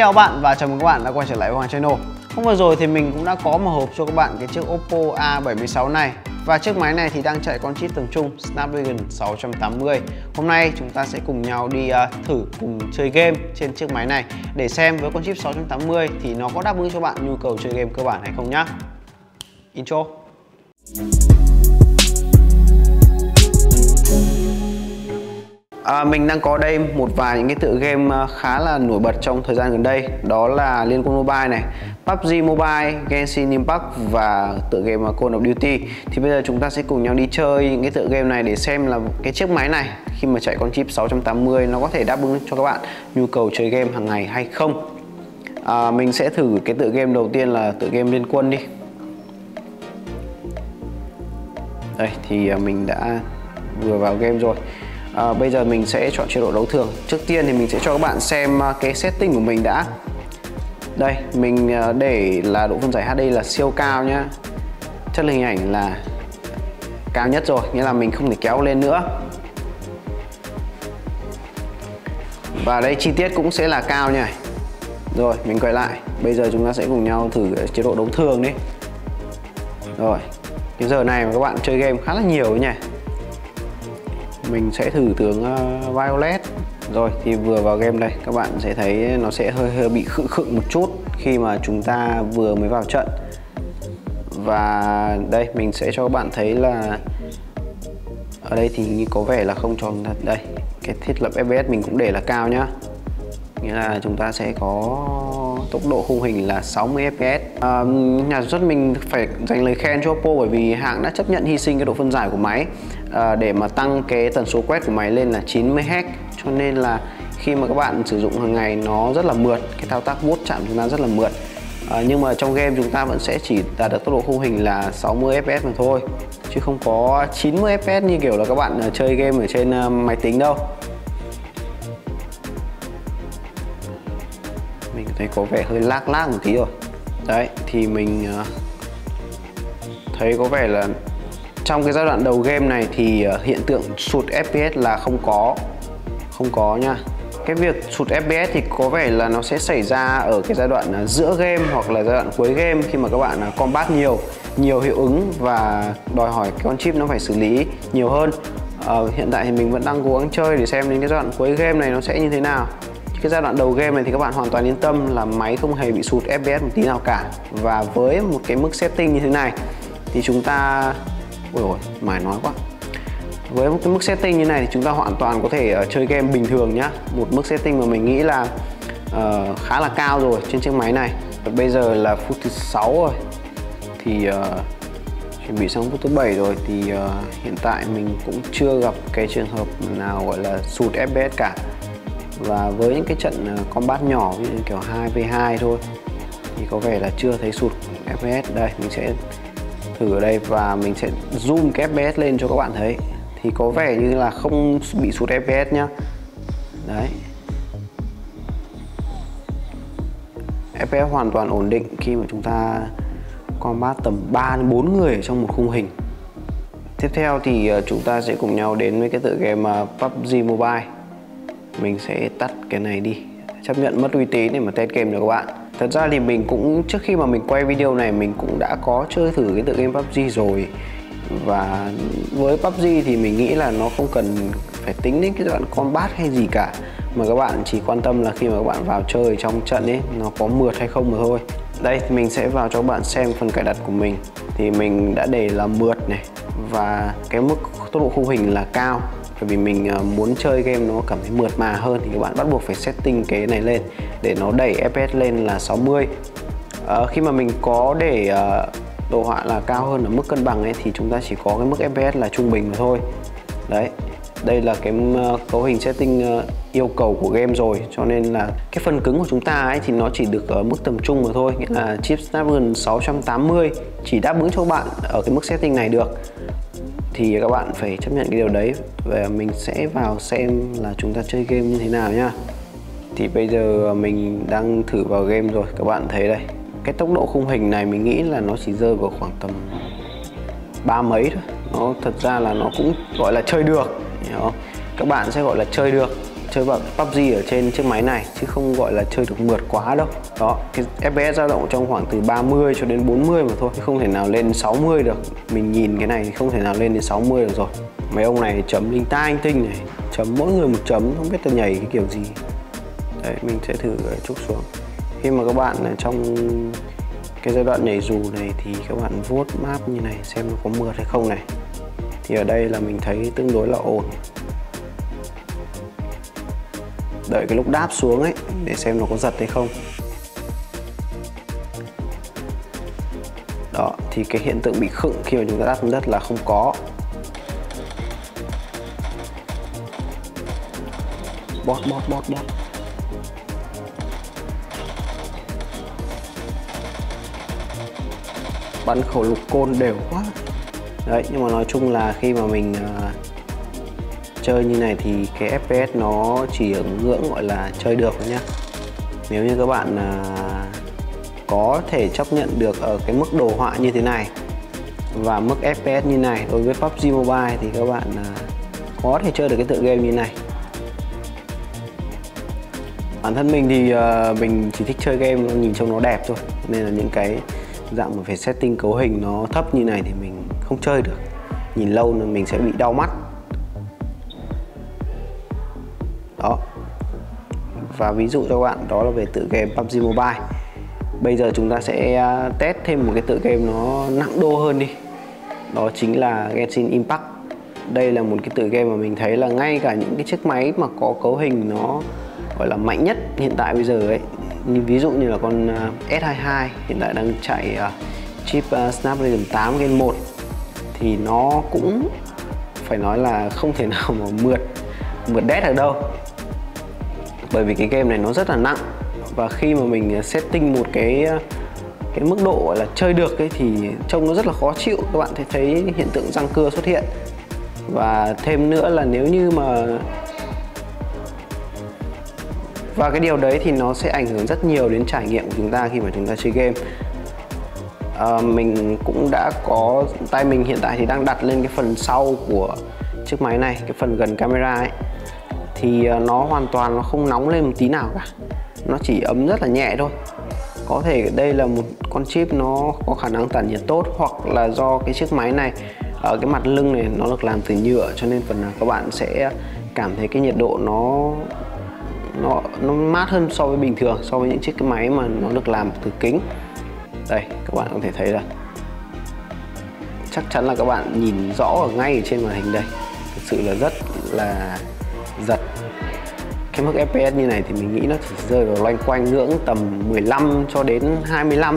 Xin chào các bạn và chào mừng các bạn đã quay trở lại Hoàng Hà Channel. Hôm vừa rồi thì mình cũng đã có một hộp cho các bạn cái chiếc Oppo A76 này. Và chiếc máy này thì đang chạy con chip tầm trung Snapdragon 680. Hôm nay chúng ta sẽ cùng nhau đi thử cùng chơi game trên chiếc máy này để xem với con chip 680 thì nó có đáp ứng cho bạn nhu cầu chơi game cơ bản hay không nhá. Intro. Mình đang có đây một vài những cái tựa game khá là nổi bật trong thời gian gần đây. Đó là Liên Quân Mobile này, PUBG Mobile, Genshin Impact và tựa game Call of Duty. Thì bây giờ chúng ta sẽ cùng nhau đi chơi những cái tựa game này để xem là cái chiếc máy này khi mà chạy con chip 680 nó có thể đáp ứng cho các bạn nhu cầu chơi game hàng ngày hay không. Mình sẽ thử cái tựa game đầu tiên là tựa game Liên Quân đi. Đây thì mình đã vừa vào game rồi. Bây giờ mình sẽ chọn chế độ đấu thường. Trước tiên thì mình sẽ cho các bạn xem cái setting của mình đã. Đây, mình để là độ phân giải HD là siêu cao nhá. Chất lượng hình ảnh là cao nhất rồi, nghĩa là mình không thể kéo lên nữa. Và đây chi tiết cũng sẽ là cao nhỉ. Rồi, mình quay lại. Bây giờ chúng ta sẽ cùng nhau thử chế độ đấu thường đi. Rồi, cái giờ này mà các bạn chơi game khá là nhiều nhỉ. Mình sẽ thử tướng Violet. Rồi thì vừa vào game đây, các bạn sẽ thấy nó sẽ hơi bị khựng một chút khi mà chúng ta vừa mới vào trận. Và đây mình sẽ cho các bạn thấy là ở đây thì có vẻ là không tròn thật. Đây, cái thiết lập FPS mình cũng để là cao nhá. Nghĩa là chúng ta sẽ có tốc độ khung hình là 60 FPS. Nhà sản xuất mình phải dành lời khen cho Oppo bởi vì hãng đã chấp nhận hy sinh cái độ phân giải của máy để mà tăng cái tần số quét của máy lên là 90Hz. Cho nên là khi mà các bạn sử dụng hàng ngày nó rất là mượt, cái thao tác vuốt chạm chúng ta rất là mượt. Nhưng mà trong game chúng ta vẫn sẽ chỉ đạt được tốc độ khung hình là 60 FPS mà thôi, chứ không có 90 FPS như kiểu là các bạn chơi game ở trên máy tính đâu. Mình thấy có vẻ hơi lag một tí rồi. Đấy thì mình thấy có vẻ là trong cái giai đoạn đầu game này thì hiện tượng sụt FPS là không có nha. Cái việc sụt FPS thì có vẻ là nó sẽ xảy ra ở cái giai đoạn giữa game hoặc là giai đoạn cuối game khi mà các bạn combat nhiều hiệu ứng và đòi hỏi cái con chip nó phải xử lý nhiều hơn. Hiện tại thì mình vẫn đang cố gắng chơi để xem đến cái giai đoạn cuối game này nó sẽ như thế nào. Cái giai đoạn đầu game này thì các bạn hoàn toàn yên tâm là máy không hề bị sụt FPS một tí nào cả. Và với một cái mức setting như thế này thì chúng ta... Ôi ôi, mải nói quá. Với một cái mức setting như này thì chúng ta hoàn toàn có thể chơi game bình thường nhá. Một mức setting mà mình nghĩ là khá là cao rồi trên chiếc máy này. Bây giờ là phút thứ 6 rồi. Thì chuẩn bị sang phút thứ 7 rồi. Thì hiện tại mình cũng chưa gặp cái trường hợp nào gọi là sụt FPS cả. Và với những cái trận combat nhỏ như kiểu 2v2 thôi thì có vẻ là chưa thấy sụt FPS. Đây mình sẽ thử ở đây và mình sẽ zoom cái FPS lên cho các bạn thấy. Thì có vẻ như là không bị sụt FPS nhá. Đấy, FPS hoàn toàn ổn định khi mà chúng ta combat tầm 3-4 người trong một khung hình. Tiếp theo thì chúng ta sẽ cùng nhau đến với cái tựa game PUBG Mobile. Mình sẽ tắt cái này đi, chấp nhận mất uy tín để mà test game cho các bạn. Thật ra thì mình cũng trước khi mà mình quay video này mình cũng đã có chơi thử cái tựa game PUBG rồi. Và với PUBG thì mình nghĩ là nó không cần phải tính đến cái đoạn combat hay gì cả, mà các bạn chỉ quan tâm là khi mà các bạn vào chơi trong trận ấy nó có mượt hay không mà thôi. Đây mình sẽ vào cho các bạn xem phần cài đặt của mình. Thì mình đã để là mượt này và cái mức tốc độ khung hình là cao. Bởi vì mình muốn chơi game nó cảm thấy mượt mà hơn thì các bạn bắt buộc phải setting cái này lên để nó đẩy FPS lên là 60. Khi mà mình có để đồ họa là cao hơn ở mức cân bằng ấy thì chúng ta chỉ có cái mức FPS là trung bình mà thôi. Đấy, đây là cái cấu hình setting yêu cầu của game rồi, cho nên là cái phần cứng của chúng ta ấy thì nó chỉ được ở mức tầm trung mà thôi. Nghĩa là chip Snapdragon 680 chỉ đáp ứng cho các bạn ở cái mức setting này được. Thì các bạn phải chấp nhận cái điều đấy. Và mình sẽ vào xem là chúng ta chơi game như thế nào nhá. Thì bây giờ mình đang thử vào game rồi. Các bạn thấy đây, cái tốc độ khung hình này mình nghĩ là nó chỉ rơi vào khoảng tầm 30 mấy thôi. Nó thật ra là nó cũng gọi là chơi được, hiểu không? Các bạn sẽ gọi là chơi được. chơi PUBG ở trên chiếc máy này chứ không gọi là chơi được mượt quá đâu. Đó, cái FPS dao động trong khoảng từ 30 cho đến 40 mà thôi, không thể nào lên 60 được. Mình nhìn cái này thì không thể nào lên đến 60 được rồi. Mấy ông này chấm linh tai anh tinh này, chấm mỗi người một chấm, không biết là nhảy cái kiểu gì. Đấy, mình sẽ thử chút xuống. Khi mà các bạn trong cái giai đoạn nhảy dù này thì các bạn vuốt map như này xem nó có mượt hay không này. Thì ở đây là mình thấy tương đối là ổn. Đợi cái lúc đáp xuống ấy để xem nó có giật hay không. Đó, thì cái hiện tượng bị khựng khi mà chúng ta đáp xuống đất là không có. Bót. Bắn khẩu lục côn đều quá. Đấy, nhưng mà nói chung là khi mà mình chơi như này thì cái FPS nó chỉ ở ngưỡng gọi là chơi được thôi nhá. Nếu như các bạn có thể chấp nhận được ở cái mức đồ họa như thế này và mức FPS như này đối với PUBG Mobile thì các bạn có thể chơi được cái tựa game như này. Bản thân mình thì mình chỉ thích chơi game nhìn trông nó đẹp thôi, nên là những cái dạng mà phải setting cấu hình nó thấp như này thì mình không chơi được, nhìn lâu là mình sẽ bị đau mắt. Đó, và ví dụ cho các bạn đó là về tựa game PUBG Mobile. Bây giờ chúng ta sẽ test thêm một cái tựa game nó nặng đô hơn đi, đó chính là Genshin Impact. Đây là một cái tựa game mà mình thấy là ngay cả những cái chiếc máy mà có cấu hình nó gọi là mạnh nhất hiện tại bây giờ ấy, ví dụ như là con S22 hiện tại đang chạy chip Snapdragon 8 Gen 1 thì nó cũng phải nói là không thể nào mà mượt đét được đâu, bởi vì cái game này nó rất là nặng. Và khi mà mình setting một cái mức độ gọi là chơi được ấy thì trông nó rất là khó chịu, các bạn thấy hiện tượng răng cưa xuất hiện. Và thêm nữa là nếu như mà và cái điều đấy thì nó sẽ ảnh hưởng rất nhiều đến trải nghiệm của chúng ta khi mà chúng ta chơi game. Mình cũng đã có, tay mình hiện tại thì đang đặt lên cái phần sau của chiếc máy này, cái phần gần camera ấy, thì nó hoàn toàn nó không nóng lên một tí nào cả, nó chỉ ấm rất là nhẹ thôi. Có thể đây là một con chip nó có khả năng tản nhiệt tốt, hoặc là do cái chiếc máy này ở cái mặt lưng này nó được làm từ nhựa, cho nên phần nào các bạn sẽ cảm thấy cái nhiệt độ nó mát hơn so với bình thường, so với những chiếc máy mà nó được làm từ kính. Đây, các bạn có thể thấy là chắc chắn là các bạn nhìn rõ ở ngay ở trên màn hình đây, thực sự là rất là giật. Cái mức FPS như này thì mình nghĩ nó chỉ rơi vào loanh quanh ngưỡng tầm 15 cho đến 25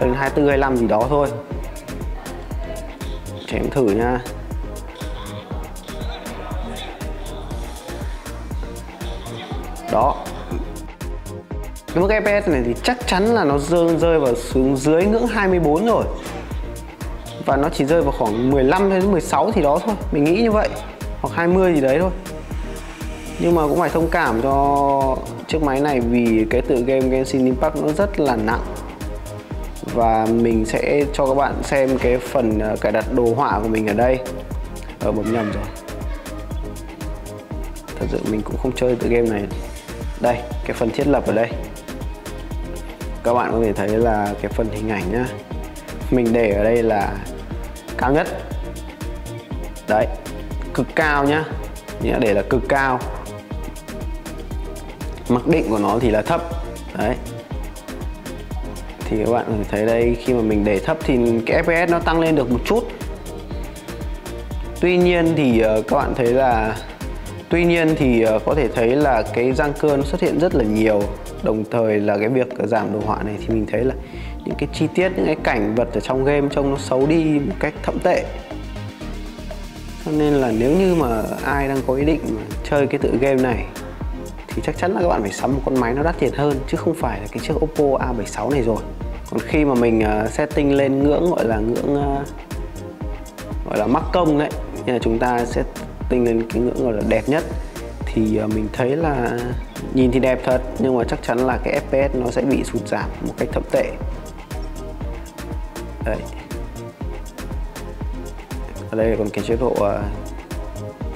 đến 24 25 gì đó thôi. Chém thử nha. Đó, cái mức FPS này thì chắc chắn là nó rơi vào xuống dưới ngưỡng 24 rồi, và nó chỉ rơi vào khoảng 15 đến 16 thì đó thôi, mình nghĩ như vậy, hoặc 20 gì đấy thôi. Nhưng mà cũng phải thông cảm cho chiếc máy này vì cái tựa game Genshin Impact nó rất là nặng. Và mình sẽ cho các bạn xem cái phần cài đặt đồ họa của mình ở đây. Bấm nhầm rồi. Thật sự mình cũng không chơi tựa game này. Đây, cái phần thiết lập ở đây, các bạn có thể thấy là cái phần hình ảnh nhá, mình để ở đây là cao nhất. Đấy, cực cao nhá, nghĩa để là cực cao. Mặc định của nó thì là thấp. Đấy, thì các bạn có thể thấy đây, khi mà mình để thấp thì cái FPS nó tăng lên được một chút. Tuy nhiên thì các bạn thấy là có thể thấy là cái răng cưa nó xuất hiện rất là nhiều. Đồng thời là cái việc giảm đồ họa này thì mình thấy là những cái chi tiết, những cái cảnh vật ở trong game trông nó xấu đi một cách thậm tệ. Cho nên là nếu như mà ai đang có ý định mà chơi cái tựa game này thì chắc chắn là các bạn phải sắm một con máy nó đắt tiền hơn, chứ không phải là cái chiếc Oppo A76 này rồi. Còn khi mà mình setting lên ngưỡng gọi là mắc công đấy, nên là chúng ta sẽ tinh lên cái ngưỡng gọi là đẹp nhất, thì mình thấy là nhìn thì đẹp thật, nhưng mà chắc chắn là cái FPS nó sẽ bị sụt giảm một cách thậm tệ. Đấy, ở đây còn cái chế độ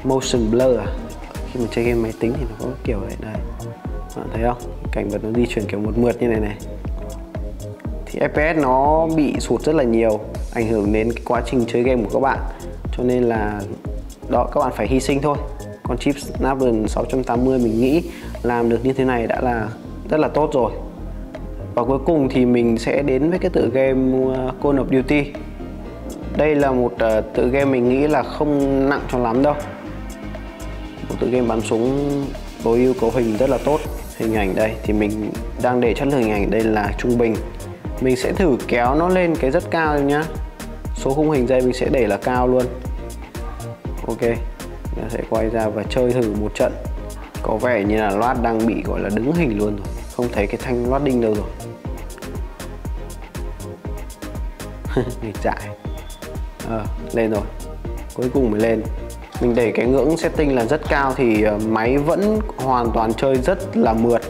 motion blur. khi mà chơi game máy tính thì nó có kiểu này này, bạn thấy không, cảnh vật nó di chuyển kiểu một mượt như này này, thì FPS nó bị sụt rất là nhiều, ảnh hưởng đến cái quá trình chơi game của các bạn, cho nên là đó các bạn phải hy sinh thôi. Con chip Snapdragon 680 mình nghĩ làm được như thế này đã là rất là tốt rồi. Và cuối cùng thì mình sẽ đến với cái tựa game Call of Duty. Đây là một tựa game mình nghĩ là không nặng cho lắm đâu. Một tựa game bắn súng tối ưu, cấu hình rất là tốt. Hình ảnh đây thì mình đang để chất lượng hình ảnh đây là trung bình. Mình sẽ thử kéo nó lên cái rất cao nhá. Số khung hình dây mình sẽ để là cao luôn. Ok, mình sẽ quay ra và chơi thử một trận. Có vẻ như là loát đang bị gọi là đứng hình luôn rồi, không thấy cái thanh loát đinh đâu rồi. Nghịch dại. Lên rồi, cuối cùng mới lên. Mình để cái ngưỡng setting là rất cao thì máy vẫn hoàn toàn chơi rất là mượt.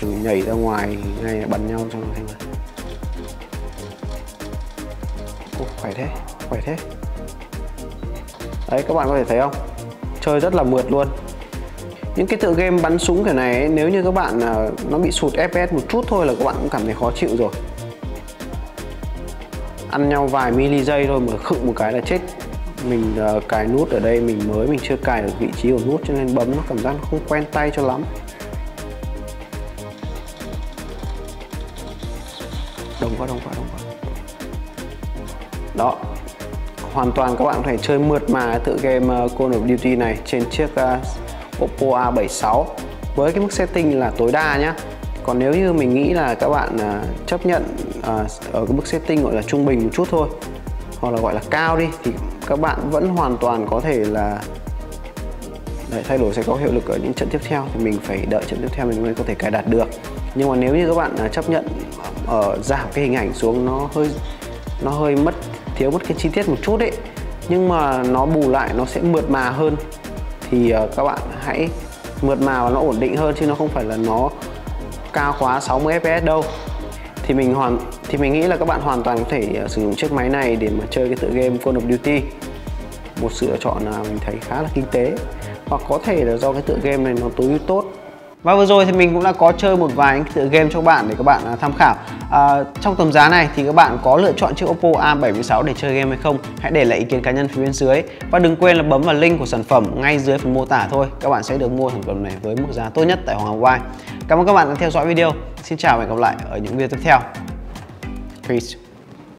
Thử nhảy ra ngoài ngay là bắn nhau cho mọi người. Khỏe thế, khỏe thế. Đấy, các bạn có thể thấy không, chơi rất là mượt luôn. Những cái tựa game bắn súng kiểu này ấy, nếu như các bạn nó bị sụt FPS một chút thôi là các bạn cũng cảm thấy khó chịu rồi. Ăn nhau vài mili giây thôi mà khựng một cái là chết. Mình cài nút ở đây mình chưa cài được vị trí của nút cho nên bấm nó cảm giác nó không quen tay cho lắm. Đông quá. Đó, hoàn toàn các bạn có thể chơi mượt mà tựa game Call of Duty này trên chiếc Oppo A76 với cái mức setting là tối đa nhé. Còn nếu như mình nghĩ là các bạn chấp nhận ở cái mức setting gọi là trung bình một chút thôi, hoặc là gọi là cao đi, thì các bạn vẫn hoàn toàn có thể là đấy, thay đổi sẽ có hiệu lực ở những trận tiếp theo, thì mình phải đợi trận tiếp theo mình mới có thể cài đặt được. Nhưng mà nếu như các bạn chấp nhận ở giảm cái hình ảnh xuống, nó hơi thiếu mất cái chi tiết một chút ấy, nhưng mà nó bù lại nó sẽ mượt mà hơn, thì các bạn hãy mượt mà và nó ổn định hơn, chứ nó không phải là nó cao quá 60 fps đâu. Thì mình nghĩ là các bạn hoàn toàn có thể sử dụng chiếc máy này để mà chơi cái tựa game Call of Duty. Một sự lựa chọn là mình thấy khá là kinh tế, hoặc có thể là do cái tựa game này nó tối ưu tốt. Và vừa rồi thì mình cũng đã có chơi một vài cái tựa game cho các bạn để các bạn tham khảo. Trong tầm giá này thì các bạn có lựa chọn chiếc Oppo A76 để chơi game hay không? Hãy để lại ý kiến cá nhân phía bên dưới. Và đừng quên là bấm vào link của sản phẩm ngay dưới phần mô tả thôi. Các bạn sẽ được mua sản phẩm này với mức giá tốt nhất tại Hoàng Hà Channel. Cảm ơn các bạn đã theo dõi video. Xin chào và hẹn gặp lại ở những video tiếp theo. Peace.